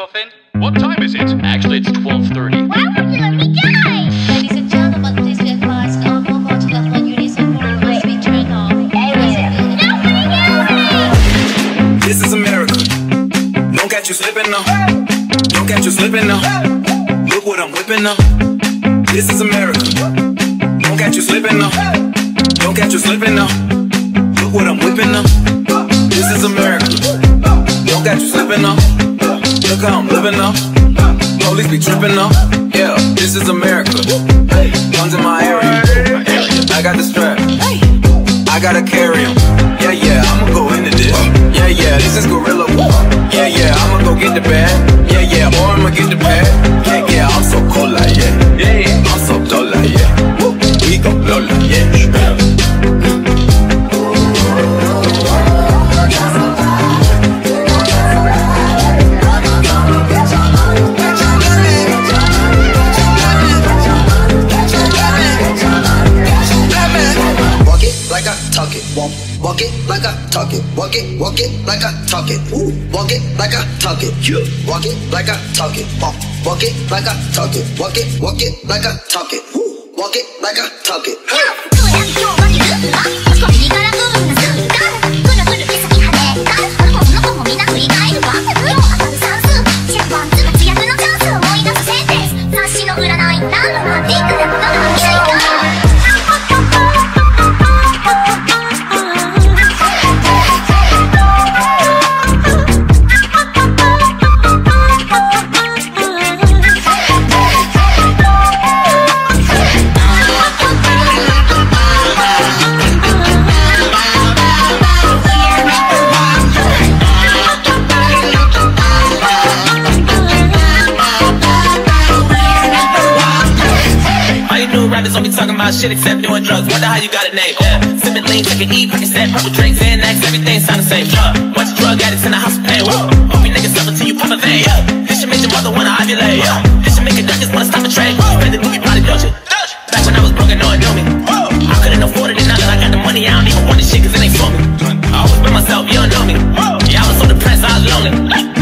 Muffin? What time is it? Actually, it's 12:30. Why would you let me die? Ladies and gentlemen, please be advised, all mobile telephone units and phone must be turned off. Nobody help me! This is America. Don't catch you slipping now. Don't catch you slipping now. Look what I'm whipping now. This is America. Don't catch you slipping now. Don't catch you slipping now. Look what I'm whipping now. This is America. Don't catch you slipping up. Look how I'm living up. Police be tripping up. Yeah, this is America. Guns in my area. I got the strap. I gotta carry 'em. Yeah, yeah, I'ma go into this. Yeah, yeah, this is guerrilla war. Yeah, yeah, I'ma go get the bag. Yeah, yeah, or I'ma get the bag. Yeah, yeah, I'm so cold like yeah. Yeah, I'm so dull like yeah. We gon' blow like yeah. Walk it like I talk it. Walk it like I talk it. Ooh, walk it like I talk it. You walk it like I talk it. Walk it like I talk it. Walk it like I talk it. Ooh, walk it like I talk it. Shit except doing drugs, wonder how you got a name. Sipping lean, taking E, pocket set, purple drinks, Xanax, everything sound the same. Bunch of drug addicts in the house of pain. Hope you niggas suffer till you pop a vein. This should make your mother wanna ovulate. This should make a duchess wanna stop a train. Spend the movie probably don't you? Back when I was broke, no one knew me. I couldn't afford it, and now that I got the money, I don't even want this shit 'cause it ain't for me. I always been myself, you don't know me. Yeah, I was so depressed, I was lonely.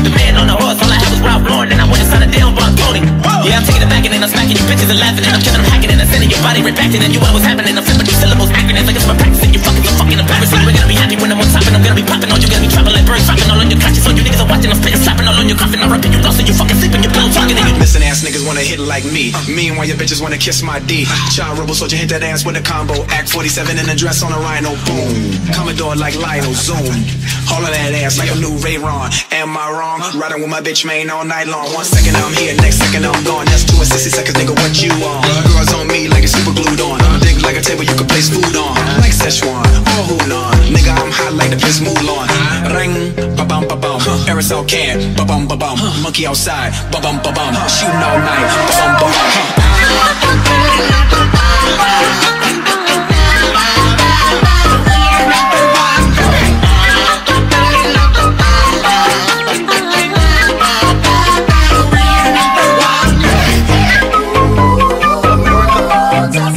The man on the horse, all I had was Ralph Lauren, and I went inside a damn Von Tony. Yeah, I'm taking it back and then I'm smacking you bitches and laughing, and I'm killing them hacking and I'm sending your body right back to them. You what was happening? I'm flipping these syllables, acronyms like it's my practice. And you fucking so fucking embarrassing. We're gonna be happy when I'm on top and I'm gonna be popping. All you gonna be trapping like birds, dropping all on your conscience. All you niggas are watching, I'm spitting, slapping all on your coffin. I'm rapping you lost and you fucking sleeping, you're blown talking. And you listen, ass niggas wanna hit like me. Meanwhile, your bitches wanna kiss my D. Child rebel soldier hit that ass with a combo. Act 47 in a dress on a rhino. Boom. Commodore like Lionel. Zoom. Hauling that ass like a new Ray Ron. Am I wrong? Riding with my bitch main all night long. 1 second I'm here, next second I'm gone. That's 2 and 60 seconds, nigga, what you on? Girls on me like it's super glued on. Dick like a table you can place food on. Like Szechuan, or Hunan. Nigga, I'm hot like the piss Mulan. Ring, ba-bum, ba-bum. Aerosol can, ba-bum, ba-bum. Monkey outside, ba-bum, ba-bum. Shooting all night, ba-bum, ba-bum.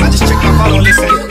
I just checked my phone, listen.